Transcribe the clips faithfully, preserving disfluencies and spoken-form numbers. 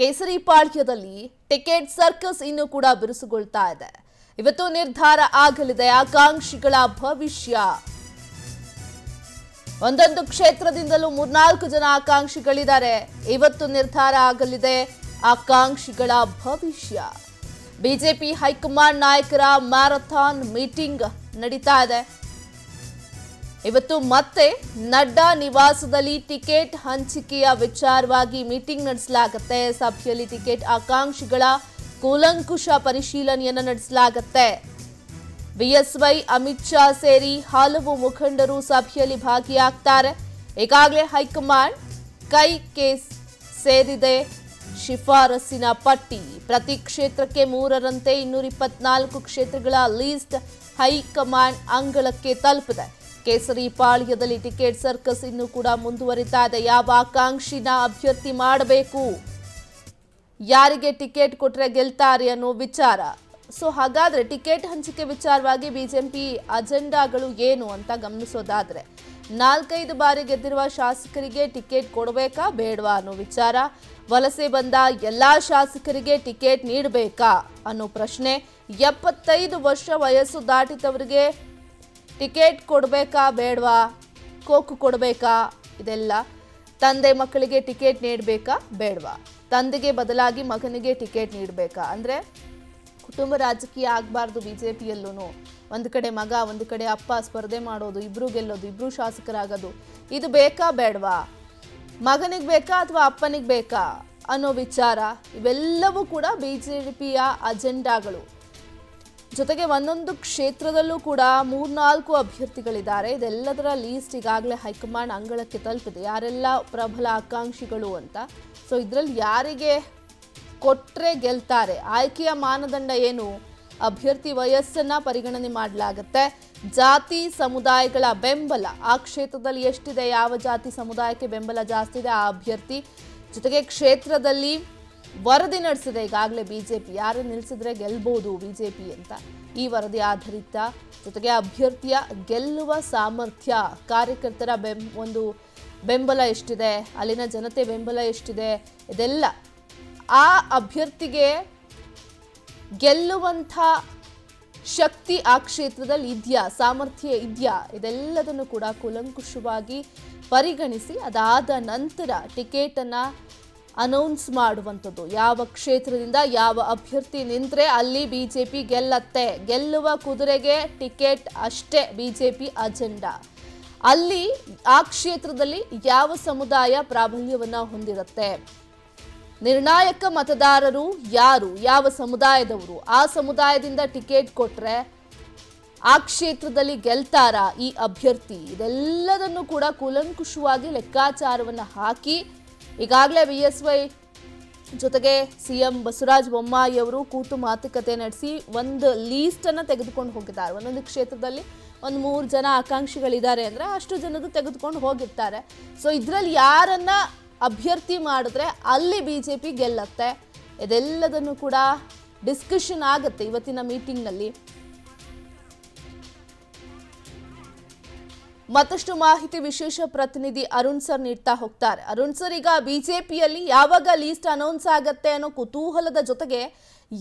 ಕೇಸರಿಪಾಳ್ಯದಲ್ಲಿ ticket circus ಇನ್ನೂ ಕೂಡ ಬಿರುಸುಗೊಳ್ತಾ ಇದೆ. ಇವತ್ತು ನಿರ್ಧಾರ ಆಗಲಿದೆ ಆಕಾಂಕ್ಷಿಗಳ ಭವಿಷ್ಯ. ಒಂದೊಂದು ಕ್ಷೇತ್ರದಿಂದಲೂ ಮೂರ್ನಾಲ್ಕು ಜನ ಆಕಾಂಕ್ಷಿಗಳಿದ್ದಾರೆ. ಇವತ್ತು ನಿರ್ಧಾರ ಆಗಲಿದೆ ಆಕಾಂಕ್ಷಿಗಳ ಭವಿಷ್ಯ. ಬಿಜೆಪಿ ಹೈಕಮಾಂಡ್ ನಾಯಕರ ಮ್ಯಾರಥಾನ್ ಮೀಟಿಂಗ್ ನಡೀತಾ ಇದೆ. ಇವತ್ತು ಮತ್ತೆ ನಡ್ಡಾ ನಿವಾಸದಲ್ಲಿ ಟಿಕೆಟ್ ಹಂಚಿಕೆಯ ವಿಚಾರವಾಗಿ ಮೀಟಿಂಗ್ ನಡೆಸಲಾಗುತ್ತೆ. ಸಭೆಯಲ್ಲಿ ಟಿಕೆಟ್ ಆಕಾಂಕ್ಷಿಗಳ ಕೂಲಂಕುಷ ಪರಿಶೀಲನೆಯನ್ನು ನಡೆಸಲಾಗುತ್ತೆ. बीएस अमित शा सेरी हलवु मुखंडरु सभेयल्लि भागियागुत्तारे. ईगागले हाईकमांड कै केस सेरिदे शिफारसिन पट्टि. प्रति क्षेत्रक्के ಮೂರರಂತೆ ಇನ್ನೂರ ಇಪ್ಪತ್ತನಾಲ್ಕು ಕ್ಷೇತ್ರಗಳ ಲಿಸ್ಟ್ हाईकमांड अंगळक्के तलुपिदे. ಕೇಸರಿಪಾಳ್ಯದಲ್ಲಿ ಟಿಕೆಟ್ ಸರ್ಕಸ್ ಇನ್ನೂ ಕೂಡ ಮುಂದುವರಿತಾ ಇದೆ. ಯಾವ ಆಕಾಂಕ್ಷಿನ ಅಭ್ಯರ್ಥಿ ಮಾಡಬೇಕು, ಯಾರಿಗೆ ಟಿಕೆಟ್ ಕೊಟ್ಟರೆ ಗೆಲ್ತಾರೆ ಅನ್ನೋ ವಿಚಾರ. सो ಹಾಗಾದ್ರೆ ಟಿಕೆಟ್ ಹಂಚಿಕೆ ವಿಚಾರವಾಗಿ ಬಿಜೆಪಿ ಅಜೆಂಡಾಗಳು ಏನು ಅಂತ ಗಮನಿಸೋದಾದ್ರೆ ನಾಲ್ಕೈದು ಬಾರಿ ಗೆದ್ದಿರುವ ಶಾಸಕರಿಗೆ ಟಿಕೆಟ್ ಕೊಡಬೇಕಾ ಬೇಡವಾ ಅನ್ನೋ ವಿಚಾರ, ವಲಸೆ ಬಂದ ಎಲ್ಲಾ ಶಾಸಕರಿಗೆ ಟಿಕೆಟ್ ನೀಡಬೇಕಾ ಅನ್ನೋ ಪ್ರಶ್ನೆ, ಎಪ್ಪತ್ತೈದು ವರ್ಷ ವಯಸ್ಸು ದಾಟಿದವರಿಗೆ ಟಿಕೆಟ್ ಕೊಡಬೇಕಾ ಬೇಡವಾ, ಕೋಕು ಕೊಡಬೇಕಾ, ಇದೆಲ್ಲ ತಂದೆ ಮಕ್ಕಳಿಗೆ ಟಿಕೆಟ್ ನೀಡಬೇಕಾ ಬೇಡವಾ, ತಂದೆಗೆ ಬದಲಾಗಿ ಮಗನಿಗೆ ಟಿಕೆಟ್ ನೀಡಬೇಕಾ, ಅಂದ್ರೆ ಕುಟುಂಬ ರಾಜಕೀಯ ಆಗಬಾರ್ದು ಬಿಜೆಪಿಯಲ್ಲೂ. ಒಂದು ಕಡೆ ಮಗ ಒಂದು ಕಡೆ ಅಪ್ಪ ಸ್ಪರ್ಧೆ ಮಾಡೋದು, ಇಬ್ರು ಗೆಲ್ಲೋದು, ಇಬ್ರು ಶಾಸಕರಾಗೋದು, ಇದು ಬೇಕಾ ಬೇಡವಾ, ಮಗನಿಗೆ ಬೇಕಾ ಅಥವಾ ಅಪ್ಪನಿಗೆ ಬೇಕಾ ಅನ್ನೋ ವಿಚಾರ, ಇವೆಲ್ಲವೂ ಕೂಡ ಬಿಜೆಪಿಯ ಅಜೆಂಡಾಗಳು. ಜೊತೆಗೆ ಒಂದೊಂದು ಕ್ಷೇತ್ರದಲ್ಲೂ ಕೂಡ ಮೂರ್ನಾಲ್ಕು ಅಭ್ಯರ್ಥಿಗಳಿದ್ದಾರೆ. ಇದೆಲ್ಲದರ ಲೀಸ್ಟ್ ಈಗಾಗಲೇ ಹೈಕಮಾಂಡ್ ಅಂಗಳಕ್ಕೆ ತಲುಪಿದೆ, ಯಾರೆಲ್ಲ ಪ್ರಬಲ ಆಕಾಂಕ್ಷಿಗಳು ಅಂತ. ಸೊ ಇದರಲ್ಲಿ ಯಾರಿಗೆ ಕೊಟ್ರೆ ಗೆಲ್ತಾರೆ, ಆಯ್ಕೆಯ ಮಾನದಂಡ ಏನು, ಅಭ್ಯರ್ಥಿ ವಯಸ್ಸನ್ನು ಪರಿಗಣನೆ ಮಾಡಲಾಗುತ್ತೆ, ಜಾತಿ ಸಮುದಾಯಗಳ ಬೆಂಬಲ ಆ ಕ್ಷೇತ್ರದಲ್ಲಿ ಎಷ್ಟಿದೆ, ಯಾವ ಜಾತಿ ಸಮುದಾಯಕ್ಕೆ ಬೆಂಬಲ ಜಾಸ್ತಿ ಇದೆ ಆ ಅಭ್ಯರ್ಥಿ, ಜೊತೆಗೆ ಕ್ಷೇತ್ರದಲ್ಲಿ ವರದಿ ನಡೆಸಿದೆ ಈಗಾಗಲೇ ಬಿಜೆಪಿ, ಯಾರು ನಿಲ್ಲಿಸಿದ್ರೆ ಗೆಲ್ಬೋದು ಬಿಜೆಪಿ ಅಂತ, ಈ ವರದಿ ಆಧಾರಿತ, ಜೊತೆಗೆ ಅಭ್ಯರ್ಥಿಯ ಗೆಲ್ಲುವ ಸಾಮರ್ಥ್ಯ, ಕಾರ್ಯಕರ್ತರ ಬೆಂ ಒಂದು ಬೆಂಬಲ ಎಷ್ಟಿದೆ, ಅಲ್ಲಿನ ಜನತೆ ಬೆಂಬಲ ಎಷ್ಟಿದೆ, ಇದೆಲ್ಲ ಆ ಅಭ್ಯರ್ಥಿಗೆ ಗೆಲ್ಲುವಂಥ ಶಕ್ತಿ ಆ ಕ್ಷೇತ್ರದಲ್ಲಿ ಇದೆಯಾ, ಸಾಮರ್ಥ್ಯ ಇದೆಯಾ, ಇದೆಲ್ಲದನ್ನು ಕೂಡ ಕೂಲಂಕುಷವಾಗಿ ಪರಿಗಣಿಸಿ ಅದಾದ ನಂತರ ಟಿಕೆಟನ್ನು ಅನೌನ್ಸ್ ಮಾಡುವಂಥದ್ದು. ಯಾವ ಕ್ಷೇತ್ರದಿಂದ ಯಾವ ಅಭ್ಯರ್ಥಿ ನಿಂತರೆ ಅಲ್ಲಿ ಬಿ ಜೆ ಪಿ ಗೆಲ್ಲತ್ತೆ, ಗೆಲ್ಲುವ ಕುದುರೆಗೆ ಟಿಕೆಟ್ ಅಷ್ಟೇ ಬಿ ಜೆ ಪಿ ಅಜೆಂಡಾ. ಅಲ್ಲಿ ಆ ಕ್ಷೇತ್ರದಲ್ಲಿ ಯಾವ ಸಮುದಾಯ ಪ್ರಾಬಲ್ಯವನ್ನು ಹೊಂದಿರುತ್ತೆ, ನಿರ್ಣಾಯಕ ಮತದಾರರು ಯಾರು, ಯಾವ ಸಮುದಾಯದವರು, ಆ ಸಮುದಾಯದಿಂದ ಟಿಕೆಟ್ ಕೊಟ್ಟರೆ ಆ ಕ್ಷೇತ್ರದಲ್ಲಿ ಗೆಲ್ತಾರಾ ಈ ಅಭ್ಯರ್ಥಿ, ಇದೆಲ್ಲದನ್ನು ಕೂಡ ಕೂಲಂಕುಷವಾಗಿ ಲೆಕ್ಕಾಚಾರವನ್ನು ಹಾಕಿ ಈಗಾಗಲೇ ಬಿ ಎಸ್ ವೈ ಜೊತೆಗೆ ಸಿ ಎಂ ಬಸವರಾಜ್ ಬೊಮ್ಮಾಯಿ ಅವರು ಕೂತು ಮಾತುಕತೆ ನಡೆಸಿ ಒಂದು ಲೀಸ್ಟನ್ನು ತೆಗೆದುಕೊಂಡು ಹೋಗಿದ್ದಾರೆ. ಒಂದೊಂದು ಕ್ಷೇತ್ರದಲ್ಲಿ ಒಂದು ಮೂರು ಜನ ಆಕಾಂಕ್ಷಿಗಳಿದ್ದಾರೆ ಅಂದರೆ ಅಷ್ಟು ಜನದ್ದು ತೆಗೆದುಕೊಂಡು ಹೋಗಿರ್ತಾರೆ. ಸೊ ಇದರಲ್ಲಿ ಯಾರನ್ನು ಅಭ್ಯರ್ಥಿ ಮಾಡಿದ್ರೆ ಅಲ್ಲಿ ಬಿಜೆಪಿ ಗೆಲ್ಲತ್ತೆ, ಇದೆಲ್ಲದನ್ನು ಕೂಡ ಡಿಸ್ಕಷನ್ ಆಗುತ್ತೆ ಇವತ್ತಿನ ಮೀಟಿಂಗ್ನಲ್ಲಿ. ಮತ್ತಷ್ಟು ಮಾಹಿತಿ ವಿಶೇಷ ಪ್ರತಿನಿಧಿ ಅರುಣ್ ಸರ್ ನೀಡ್ತಾ ಹೋಗ್ತಾರೆ. ಅರುಣ್ ಸರ್, ಈಗ ಬಿಜೆಪಿಯಲ್ಲಿ ಯಾವಾಗ ಲೀಸ್ಟ್ ಅನೌನ್ಸ್ ಆಗತ್ತೆ ಅನ್ನೋ ಕುತೂಹಲದ ಜೊತೆಗೆ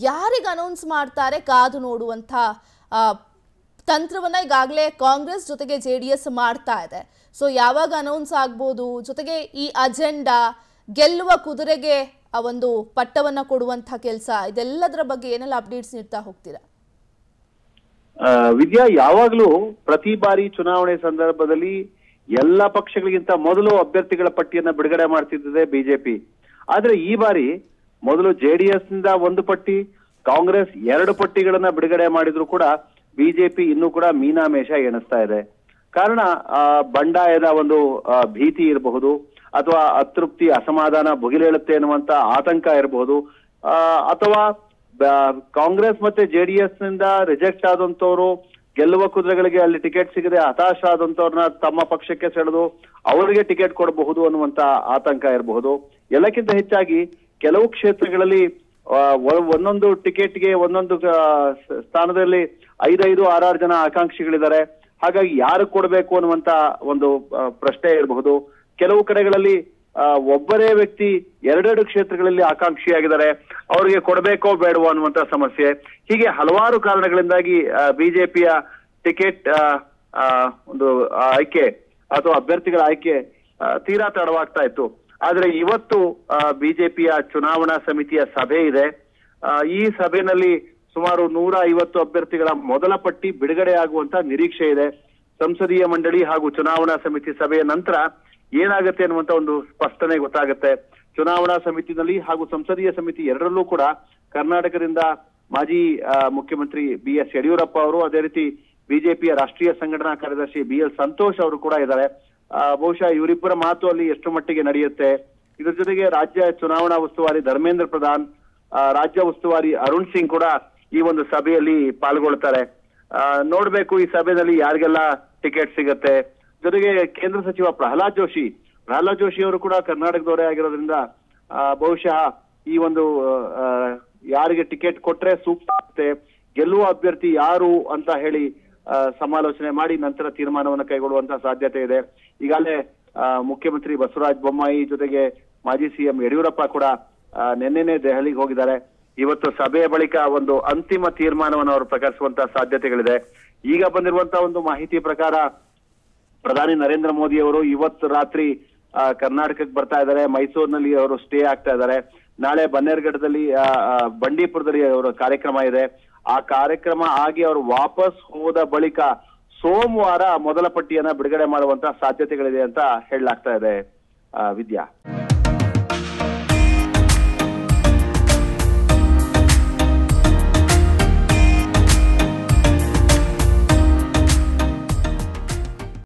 ಯಾರಿಗೆ ಅನೌನ್ಸ್ ಮಾಡ್ತಾರೆ ಕಾದು ನೋಡುವಂಥ ತಂತ್ರವನ್ನು ಈಗಾಗಲೇ ಕಾಂಗ್ರೆಸ್ ಜೊತೆಗೆ ಜೆಡಿಎಸ್ ಮಾಡ್ತಾ ಇದೆ. ಸೊ ಯಾವಾಗ ಅನೌನ್ಸ್ ಆಗ್ಬೋದು, ಜೊತೆಗೆ ಈ ಅಜೆಂಡಾ, ಗೆಲ್ಲುವ ಕುದುರೆಗೆ ಆ ಒಂದು ಪಟ್ಟವನ್ನು ಕೊಡುವಂಥ ಕೆಲಸ, ಇದೆಲ್ಲದರ ಬಗ್ಗೆ ಏನೆಲ್ಲ ಅಪ್ಡೇಟ್ಸ್ ನೀಡ್ತಾ ಹೋಗ್ತೀರಾ? ವಿದ್ಯಾ, ಯಾವಾಗಲೂ ಪ್ರತಿ ಬಾರಿ ಚುನಾವಣೆ ಸಂದರ್ಭದಲ್ಲಿ ಎಲ್ಲ ಪಕ್ಷಗಳಿಗಿಂತ ಮೊದಲು ಅಭ್ಯರ್ಥಿಗಳ ಪಟ್ಟಿಯನ್ನ ಬಿಡುಗಡೆ ಮಾಡ್ತಿದ್ದಿದೆ ಬಿಜೆಪಿ. ಆದ್ರೆ ಈ ಬಾರಿ ಮೊದಲು ಜೆಡಿಎಸ್ ನಿಂದ ಒಂದು ಪಟ್ಟಿ, ಕಾಂಗ್ರೆಸ್ ಎರಡು ಪಟ್ಟಿಗಳನ್ನ ಬಿಡುಗಡೆ ಮಾಡಿದ್ರು ಕೂಡ ಬಿಜೆಪಿ ಇನ್ನೂ ಕೂಡ ಮೀನಾಮೇಷ ಎಣಿಸ್ತಾ ಇದೆ. ಕಾರಣ ಬಂಡಾಯದ ಒಂದು ಭೀತಿ ಇರಬಹುದು, ಅಥವಾ ಅತೃಪ್ತಿ ಅಸಮಾಧಾನ ಭುಗಿಲೇಳುತ್ತೆ ಎನ್ನುವಂತ ಆತಂಕ ಇರಬಹುದು, ಅಥವಾ ಕಾಂಗ್ರೆಸ್ ಮತ್ತೆ ಜೆಡಿಎಸ್ ನಿಂದ ರಿಜೆಕ್ಟ್ ಆದಂತವ್ರು, ಗೆಲ್ಲುವ ಕುದುರೆಗಳಿಗೆ ಅಲ್ಲಿ ಟಿಕೆಟ್ ಸಿಗದೆ ಹತಾಶರಾದಂತವ್ರನ್ನ ತಮ್ಮ ಪಕ್ಷಕ್ಕೆ ಸೆಳೆದು ಅವರಿಗೆ ಟಿಕೆಟ್ ಕೊಡಬಹುದು ಅನ್ನುವಂತ ಆತಂಕ ಇರಬಹುದು. ಎಲ್ಲಕ್ಕಿಂತ ಹೆಚ್ಚಾಗಿ ಕೆಲವು ಕ್ಷೇತ್ರಗಳಲ್ಲಿ ಒಂದೊಂದು ಟಿಕೆಟ್ಗೆ ಒಂದೊಂದು ಸ್ಥಾನದಲ್ಲಿ ಐದೈದು ಆರಾರು ಜನ ಆಕಾಂಕ್ಷಿಗಳಿದ್ದಾರೆ, ಹಾಗಾಗಿ ಯಾರು ಕೊಡಬೇಕು ಅನ್ನುವಂತ ಒಂದು ಪ್ರಶ್ನೆ ಇರಬಹುದು. ಕೆಲವು ಕಡೆಗಳಲ್ಲಿ ಒಬ್ಬರೇ ವ್ಯಕ್ತಿ ಎರಡೆರಡು ಕ್ಷೇತ್ರಗಳಲ್ಲಿ ಆಕಾಂಕ್ಷಿಯಾಗಿದ್ದಾರೆ, ಅವರಿಗೆ ಕೊಡಬೇಕೋ ಬೇಡವೋ ಅನ್ನುವಂತ ಸಮಸ್ಯೆ, ಹೀಗೆ ಹಲವಾರು ಕಾರಣಗಳಿಂದಾಗಿ ಬಿಜೆಪಿಯ ಟಿಕೆಟ್ ಒಂದು ಆಯ್ಕೆ ಅಥವಾ ಅಭ್ಯರ್ಥಿಗಳ ಆಯ್ಕೆ ತೀರಾ ತಡವಾಗ್ತಾ ಇತ್ತು. ಆದರೆ ಇವತ್ತು ಬಿಜೆಪಿಯ ಚುನಾವಣಾ ಸಮಿತಿಯ ಸಭೆ ಇದೆ. ಈ ಸಭೆಯಲ್ಲಿ ಸುಮಾರು ನೂರ ಐವತ್ತು ಅಭ್ಯರ್ಥಿಗಳ ಮೊದಲ ಪಟ್ಟಿ ಬಿಡುಗಡೆ ಆಗುವಂತ ನಿರೀಕ್ಷೆ ಇದೆ. ಸಂಸದೀಯ ಮಂಡಳಿ ಹಾಗೂ ಚುನಾವಣಾ ಸಮಿತಿ ಸಭೆಯ ನಂತರ ಏನಾಗುತ್ತೆ ಅನ್ನುವಂತ ಒಂದು ಸ್ಪಷ್ಟನೆ ಗೊತ್ತಾಗುತ್ತೆ. ಚುನಾವಣಾ ಸಮಿತಿನಲ್ಲಿ ಹಾಗೂ ಸಂಸದೀಯ ಸಮಿತಿ ಎರಡರಲ್ಲೂ ಕೂಡ ಕರ್ನಾಟಕದಿಂದ ಮಾಜಿ ಮುಖ್ಯಮಂತ್ರಿ ಬಿ ಎಸ್ ಯಡಿಯೂರಪ್ಪ ಅವರು, ಅದೇ ರೀತಿ ಬಿಜೆಪಿಯ ರಾಷ್ಟ್ರೀಯ ಸಂಘಟನಾ ಕಾರ್ಯದರ್ಶಿ ಬಿ ಎಲ್ ಸಂತೋಷ್ ಅವರು ಕೂಡ ಇದ್ದಾರೆ. ಬಹುಶಃ ಇವರಿಬ್ಬರ ಮಾತು ಅಲ್ಲಿ ಎಷ್ಟು ಮಟ್ಟಿಗೆ ನಡೆಯುತ್ತೆ. ಇದರ ಜೊತೆಗೆ ರಾಜ್ಯ ಚುನಾವಣಾ ಉಸ್ತುವಾರಿ ಧರ್ಮೇಂದ್ರ ಪ್ರದಾನ್, ರಾಜ್ಯ ಉಸ್ತುವಾರಿ ಅರುಣ್ ಸಿಂಗ್ ಕೂಡ ಈ ಒಂದು ಸಭೆಯಲ್ಲಿ ಪಾಲ್ಗೊಳ್ತಾರೆ. ನೋಡ್ಬೇಕು ಈ ಸಭೆಯಲ್ಲಿ ಯಾರಿಗೆಲ್ಲ ಟಿಕೆಟ್ ಸಿಗುತ್ತೆ. ಜೊತೆಗೆ ಕೇಂದ್ರ ಸಚಿವ ಪ್ರಹ್ಲಾದ್ ಜೋಶಿ ಪ್ರಹ್ಲಾದ್ ಜೋಶಿ ಅವರು ಕೂಡ ಕರ್ನಾಟಕದವರೇ ಆಗಿರೋದ್ರಿಂದ ಬಹುಶಃ ಈ ಒಂದು ಯಾರಿಗೆ ಟಿಕೆಟ್ ಕೊಟ್ರೆ ಸೂಕ್ತ ಆಗುತ್ತೆ, ಗೆಲ್ಲುವ ಅಭ್ಯರ್ಥಿ ಯಾರು ಅಂತ ಹೇಳಿ ಸಮಾಲೋಚನೆ ಮಾಡಿ ನಂತರ ತೀರ್ಮಾನವನ್ನು ಕೈಗೊಳ್ಳುವಂತಹ ಸಾಧ್ಯತೆ ಇದೆ. ಈಗಾಗಲೇ ಮುಖ್ಯಮಂತ್ರಿ ಬಸವರಾಜ್ ಬೊಮ್ಮಾಯಿ ಜೊತೆಗೆ ಮಾಜಿ ಸಿಎಂ ಯಡಿಯೂರಪ್ಪ ಕೂಡ ನಿನ್ನೆನೆ ದೆಹಲಿಗೆ ಹೋಗಿದ್ದಾರೆ. ಇವತ್ತು ಸಭೆಯ ಬಳಿಕ ಒಂದು ಅಂತಿಮ ತೀರ್ಮಾನವನ್ನು ಅವರು ಪ್ರಕಟಿಸುವಂತಹ ಸಾಧ್ಯತೆಗಳಿದೆ. ಈಗ ಬಂದಿರುವಂತಹ ಒಂದು ಮಾಹಿತಿ ಪ್ರಕಾರ ಪ್ರಧಾನಿ ನರೇಂದ್ರ ಮೋದಿ ಅವರು ಇವತ್ತು ರಾತ್ರಿ ಕರ್ನಾಟಕಕ್ಕೆ ಬರ್ತಾ ಇದ್ದಾರೆ. ಮೈಸೂರಿನಲ್ಲಿ ಅವರು ಸ್ಟೇ ಆಗ್ತಾ ಇದ್ದಾರೆ. ನಾಳೆ ಬನ್ನೇರಗಡದಲ್ಲಿ ಬಂಡೀಪುರದಲ್ಲಿ ಅವರ ಕಾರ್ಯಕ್ರಮ ಇದೆ. ಆ ಕಾರ್ಯಕ್ರಮ ಆಗಿ ಅವರು ವಾಪಸ್ ಹೋದ ಬಳಿಕ ಸೋಮವಾರ ಮೊದಲ ಪಟ್ಟಿಯನ್ನ ಬಿಡುಗಡೆ ಮಾಡುವಂತಹ ಸಾಧ್ಯತೆಗಳಿದೆ ಅಂತ ಹೇಳಲಾಗ್ತಾ ಇದೆ. ವಿದ್ಯಾ